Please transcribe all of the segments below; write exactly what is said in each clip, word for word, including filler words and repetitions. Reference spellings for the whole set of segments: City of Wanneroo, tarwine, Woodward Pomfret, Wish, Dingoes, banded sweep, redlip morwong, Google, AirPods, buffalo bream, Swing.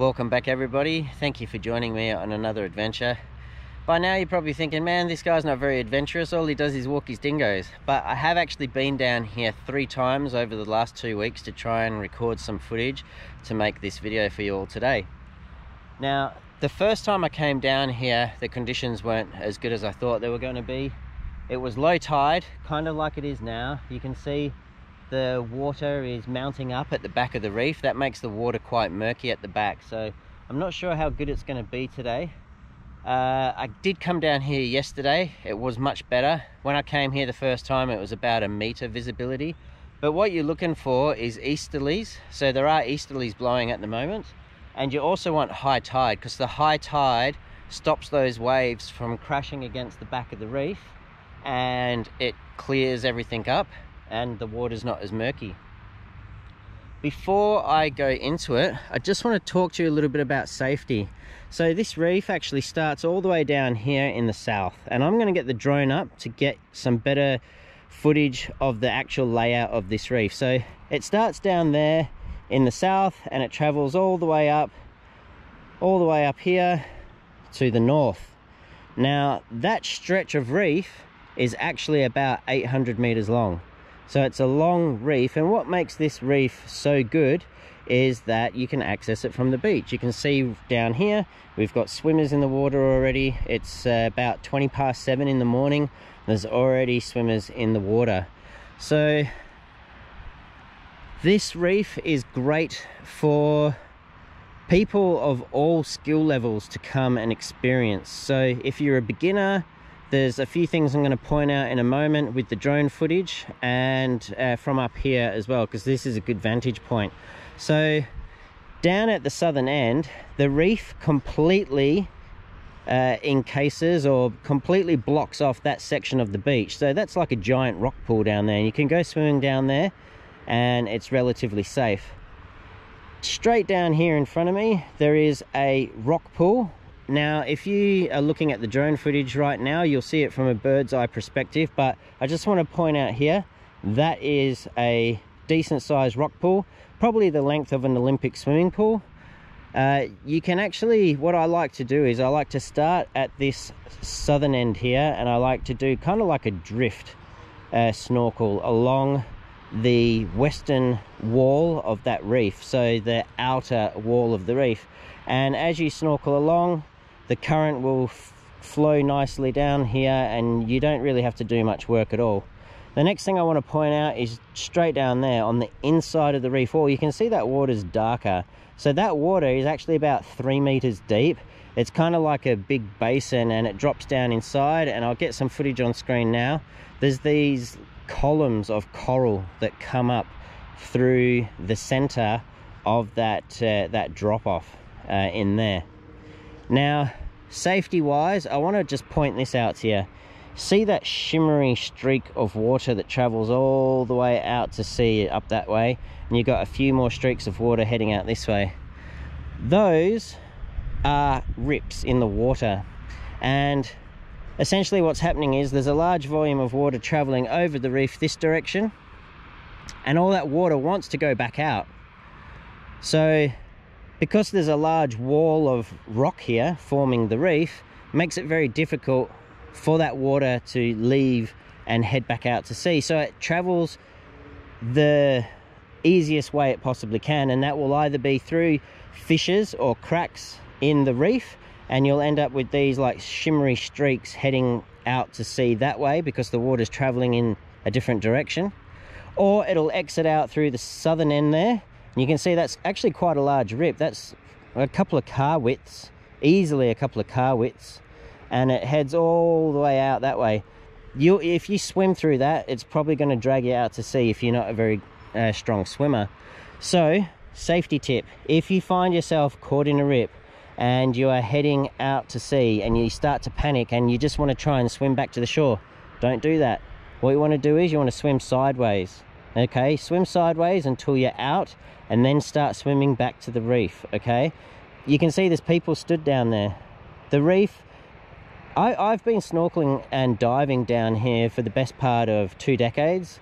Welcome back everybody, thank you for joining me on another adventure. By now you're probably thinking, man, this guy's not very adventurous, all he does is walk his dingoes. But I have actually been down here three times over the last two weeks to try and record some footage to make this video for you all today. Now, the first time I came down here, the conditions weren't as good as I thought they were going to be. It was low tide, kind of like it is now. You can see the water is mounting up at the back of the reef. That makes the water quite murky at the back. So I'm not sure how good it's going to be today. Uh, I did come down here yesterday. It was much better. When I came here the first time, it was about a meter visibility. But what you're looking for is easterlies. So there are easterlies blowing at the moment. And you also want high tide, because the high tide stops those waves from crashing against the back of the reef, and it clears everything up and the water's not as murky. Before I go into it, I just want to talk to you a little bit about safety. So this reef actually starts all the way down here in the south, and I'm going to get the drone up to get some better footage of the actual layout of this reef. So it starts down there in the south and it travels all the way up, all the way up here to the north. Now that stretch of reef is actually about eight hundred meters long. So it's a long reef, and what makes this reef so good is that you can access it from the beach. You can see down here, we've got swimmers in the water already. It's uh, about twenty past seven in the morning. There's already swimmers in the water. So this reef is great for people of all skill levels to come and experience. So if you're a beginner, there's a few things I'm going to point out in a moment with the drone footage and uh, from up here as well, because this is a good vantage point. So down at the southern end, the reef completely uh, encases or completely blocks off that section of the beach. So that's like a giant rock pool down there, and you can go swimming down there and it's relatively safe. Straight down here in front of me, there is a rock pool. Now, if you are looking at the drone footage right now, you'll see it from a bird's eye perspective, but I just want to point out here, that is a decent sized rock pool, probably the length of an Olympic swimming pool. Uh, you can actually, what I like to do is I like to start at this southern end here, and I like to do kind of like a drift uh, snorkel along the western wall of that reef, so the outer wall of the reef. And as you snorkel along, the current will f flow nicely down here and you don't really have to do much work at all. The next thing I want to point out is straight down there on the inside of the reef wall. You can see that water's darker. So that water is actually about three meters deep. It's kind of like a big basin and it drops down inside, and I'll get some footage on screen now. There's these columns of coral that come up through the center of that, uh, that drop off uh, in there. Now, safety wise, I want to just point this out to you. See that shimmery streak of water that travels all the way out to sea up that way, and you've got a few more streaks of water heading out this way. Those are rips in the water, and essentially what's happening is there's a large volume of water traveling over the reef this direction, and all that water wants to go back out. So because there's a large wall of rock here forming the reef, makes it very difficult for that water to leave and head back out to sea. So it travels the easiest way it possibly can, and that will either be through fissures or cracks in the reef, and you'll end up with these like shimmery streaks heading out to sea that way because the water's traveling in a different direction. Or it'll exit out through the southern end there. You can see that's actually quite a large rip. That's a couple of car widths, easily a couple of car widths, and it heads all the way out that way. You, if you swim through that, it's probably going to drag you out to sea if you're not a very uh, strong swimmer. So, safety tip, if you find yourself caught in a rip and you are heading out to sea and you start to panic and you just want to try and swim back to the shore, don't do that. What you want to do is you want to swim sideways. Okay, swim sideways until you're out, and then start swimming back to the reef. Okay, you can see there's people stood down there. The reef, I, I've been snorkeling and diving down here for the best part of two decades,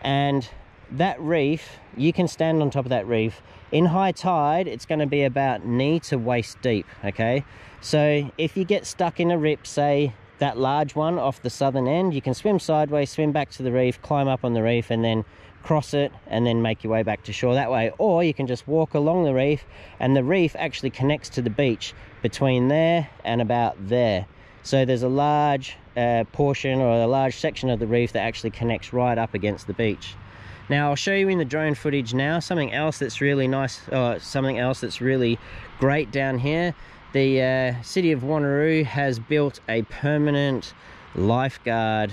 and that reef, you can stand on top of that reef. In high tide, it's going to be about knee to waist deep, okay? So if you get stuck in a rip, say that large one off the southern end, you can swim sideways, swim back to the reef, climb up on the reef, and then cross it, and then make your way back to shore that way. Or you can just walk along the reef, and the reef actually connects to the beach between there and about there. So there's a large uh, portion or a large section of the reef that actually connects right up against the beach. Now I'll show you in the drone footage now something else that's really nice, or something else that's really great down here. The uh, City of Wanneroo has built a permanent lifeguard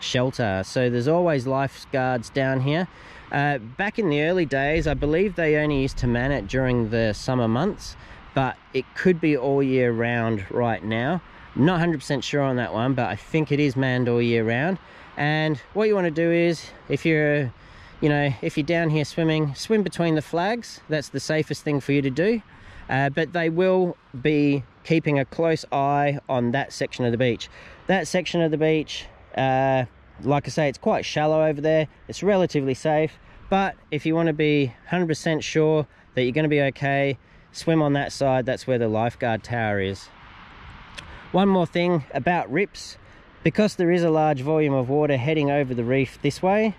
shelter. So there's always lifeguards down here. Uh, back in the early days, I believe they only used to man it during the summer months, but it could be all year round right now. Not one hundred percent sure on that one, but I think it is manned all year round. And what you want to do is, if you're, you know, if you're down here swimming, swim between the flags. That's the safest thing for you to do. Uh, but they will be keeping a close eye on that section of the beach. That section of the beach, uh, like I say, it's quite shallow over there. It's relatively safe. But if you want to be one hundred percent sure that you're going to be okay, swim on that side. That's where the lifeguard tower is. One more thing about rips. Because there is a large volume of water heading over the reef this way,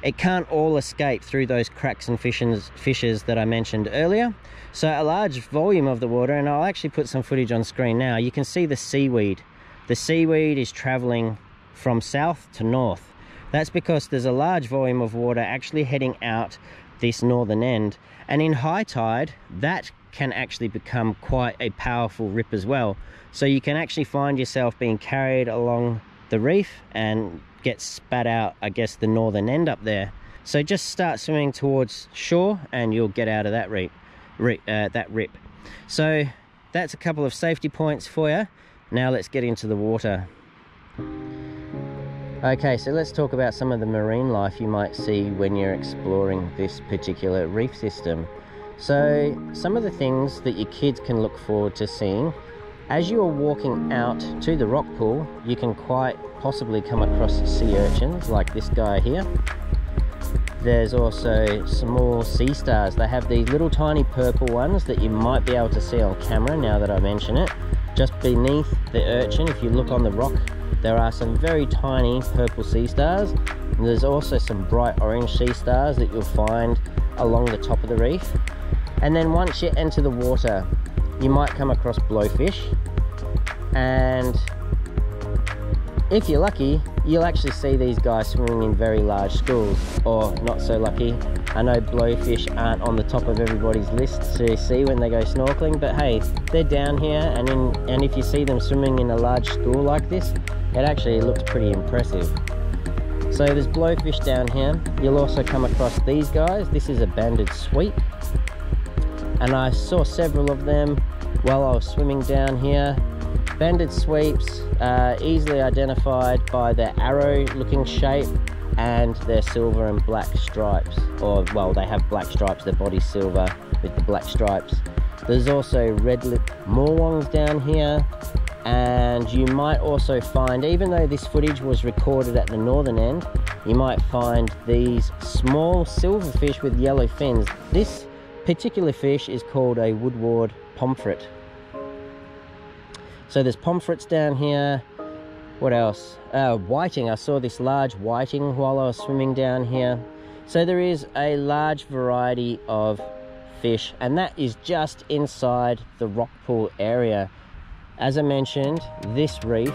it can't all escape through those cracks and fissures that I mentioned earlier. So a large volume of the water, and I'll actually put some footage on screen now, you can see the seaweed. The seaweed is traveling from south to north. That's because there's a large volume of water actually heading out this northern end. And in high tide, that can actually become quite a powerful rip as well. So you can actually find yourself being carried along the reef and get spat out, I guess, the northern end up there. So just start swimming towards shore and you'll get out of that reef, rip, uh, that rip. So that's a couple of safety points for you. Now let's get into the water. Okay, so let's talk about some of the marine life you might see when you're exploring this particular reef system. So some of the things that your kids can look forward to seeing as you are walking out to the rock pool, you can quite possibly come across sea urchins like this guy here. There's also small sea stars. They have these little tiny purple ones that you might be able to see on camera now that I mention it. Just beneath the urchin, if you look on the rock, there are some very tiny purple sea stars. And there's also some bright orange sea stars that you'll find along the top of the reef. And then once you enter the water, you might come across blowfish. And if you're lucky, you'll actually see these guys swimming in very large schools. Or not so lucky. I know blowfish aren't on the top of everybody's list to see when they go snorkeling, but hey, they're down here, and, in, and if you see them swimming in a large school like this, it actually looks pretty impressive. So there's blowfish down here. You'll also come across these guys. This is a banded sweep. And I saw several of them while I was swimming down here. Banded sweeps are easily identified by their arrow-looking shape and their silver and black stripes. Or, well, they have black stripes, their body's silver with the black stripes. There's also redlip morwongs down here. And you might also find, even though this footage was recorded at the northern end, you might find these small silverfish with yellow fins. This particular fish is called a Woodward Pomfret. So there's pomfrets down here. What else? Uh, whiting. I saw this large whiting while I was swimming down here. So there is a large variety of fish, and that is just inside the rock pool area. As I mentioned, this reef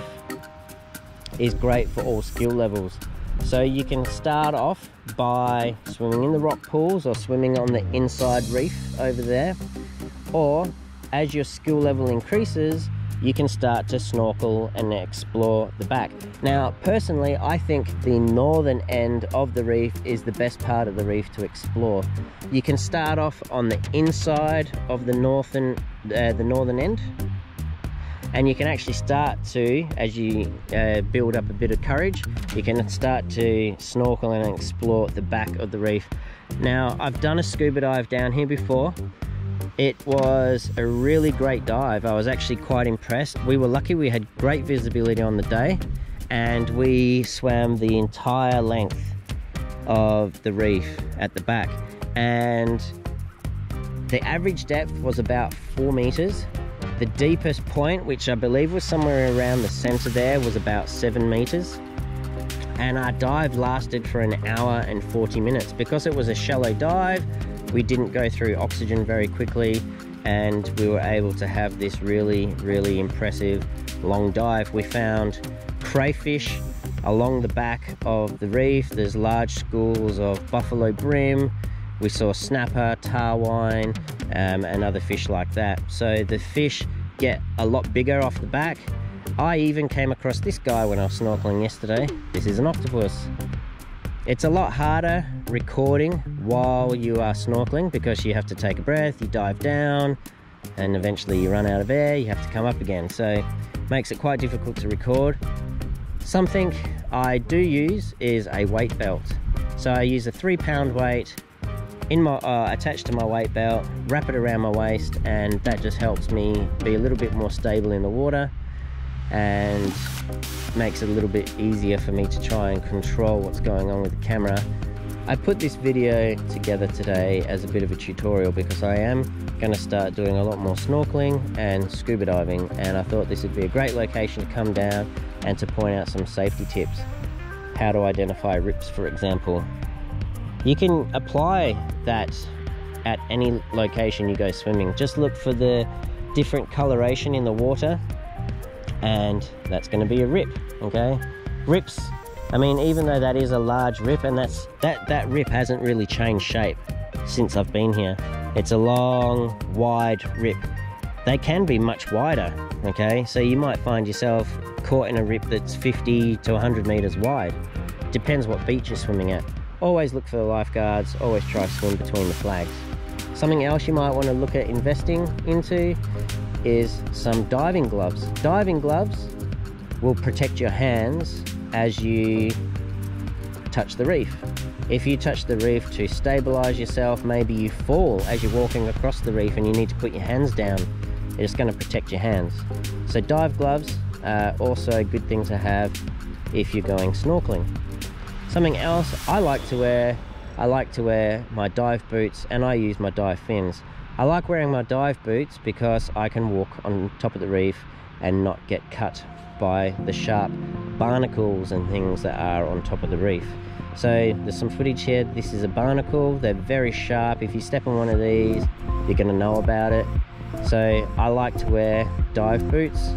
is great for all skill levels. So you can start off by swimming in the rock pools or swimming on the inside reef over there. Or as your skill level increases, you can start to snorkel and explore the back. Now, personally, I think the northern end of the reef is the best part of the reef to explore. You can start off on the inside of the northern, uh, the northern end, and you can actually start to, as you uh, build up a bit of courage, you can start to snorkel and explore the back of the reef. Now, I've done a scuba dive down here before. It was a really great dive. I was actually quite impressed. We were lucky, we had great visibility on the day, and we swam the entire length of the reef at the back, and the average depth was about four meters. The deepest point, which I believe was somewhere around the center there, was about seven meters, and our dive lasted for an hour and forty minutes. Because it was a shallow dive, we didn't go through oxygen very quickly, and we were able to have this really, really impressive long dive. We found crayfish along the back of the reef. There's large schools of buffalo bream. We saw snapper, tarwine, um, and other fish like that. So the fish get a lot bigger off the back. I even came across this guy when I was snorkeling yesterday. This is an octopus. It's a lot harder recording while you are snorkeling because you have to take a breath, you dive down, and eventually you run out of air, you have to come up again. So makes it quite difficult to record. Something I do use is a weight belt. So I use a three pound weight in my, uh, attached to my weight belt, wrap it around my waist, and that just helps me be a little bit more stable in the water and makes it a little bit easier for me to try and control what's going on with the camera. I put this video together today as a bit of a tutorial because I am going to start doing a lot more snorkeling and scuba diving, and I thought this would be a great location to come down and to point out some safety tips. How to identify rips, for example. You can apply that at any location you go swimming. Just look for the different coloration in the water, and that's going to be a rip. Okay, rips, I mean, even though that is a large rip, and that's that that rip hasn't really changed shape since I've been here. It's a long, wide rip. They can be much wider, okay? So you might find yourself caught in a rip that's fifty to one hundred meters wide. Depends what beach you're swimming at. Always look for the lifeguards, always try to swim between the flags. Something else you might want to look at investing into is some diving gloves. Diving gloves will protect your hands as you touch the reef. If you touch the reef to stabilize yourself, maybe you fall as you're walking across the reef and you need to put your hands down, it's going to protect your hands. So dive gloves are also a good thing to have if you're going snorkeling. Something else I like to wear, I like to wear my dive boots, and I use my dive fins. I like wearing my dive boots because I can walk on top of the reef and not get cut by the sharp barnacles and things that are on top of the reef. So there's some footage here. This is a barnacle. They're very sharp. If you step on one of these, you're going to know about it. So I like to wear dive boots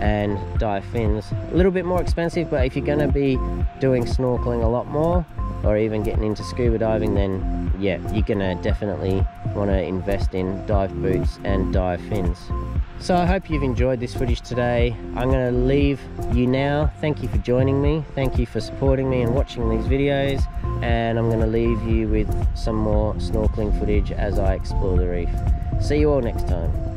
and dive fins. A little bit more expensive, but if you're going to be doing snorkeling a lot more, or even getting into scuba diving, then yeah, you're going to definitely want to invest in dive boots and dive fins. So I hope you've enjoyed this footage today. I'm going to leave you now. Thank you for joining me. Thank you for supporting me and watching these videos. And I'm going to leave you with some more snorkeling footage as I explore the reef. See you all next time.